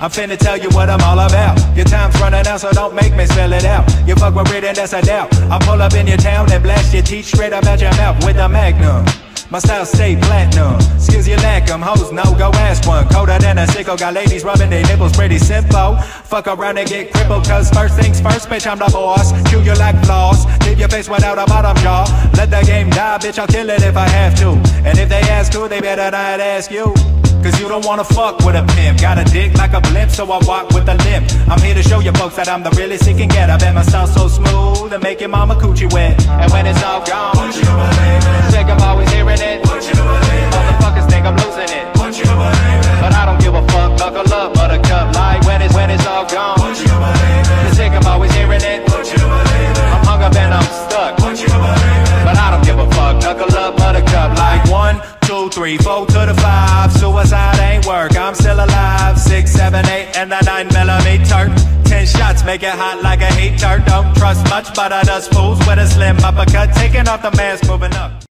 I'm finna tell you what I'm all about. Your time's running out, so don't make me spell it out. You fuck with it and that's a doubt. I pull up in your town and blast your teeth straight up out your mouth with a magnum. My style stay platinum. Skills you lack them, hoes no, go ask one. Colder than a sicko, got ladies rubbing their nipples, pretty simple. Fuck around and get crippled, cause first things first, bitch, I'm the boss. Chew you like floss, leave your face without a bottom jaw. Let the game die, bitch, I'll kill it if I have to. And if they ask who, they better not ask you. Cause you don't wanna fuck with a pimp. Got a dick like a blimp, so I walk with a limp. I'm here to show you folks that I'm the realest it can get. I bet my style so smooth, and make your mama coochie wet. And when it's all gone, what you believe in? Check, I'm always hearing it. What you believe in? Motherfuckers think I'm losing it. What you believe in? But I don't give a fuck, buckle up, buttercup. Like when it's all gone, what you believe in? Check, I'm always hearing it. What you believe in? I'm hung up and I'm stuck. What you believe in? But I don't give a fuck, buckle up, buttercup. Like 1, 2, 3, 4 to the 5. Suicide ain't work, I'm still alive. 6, 7, 8 and a 9mm. 10 shots, make it hot like a heater. Don't trust much, but I dust fools with a slim uppercut. Taking off the mask, moving up.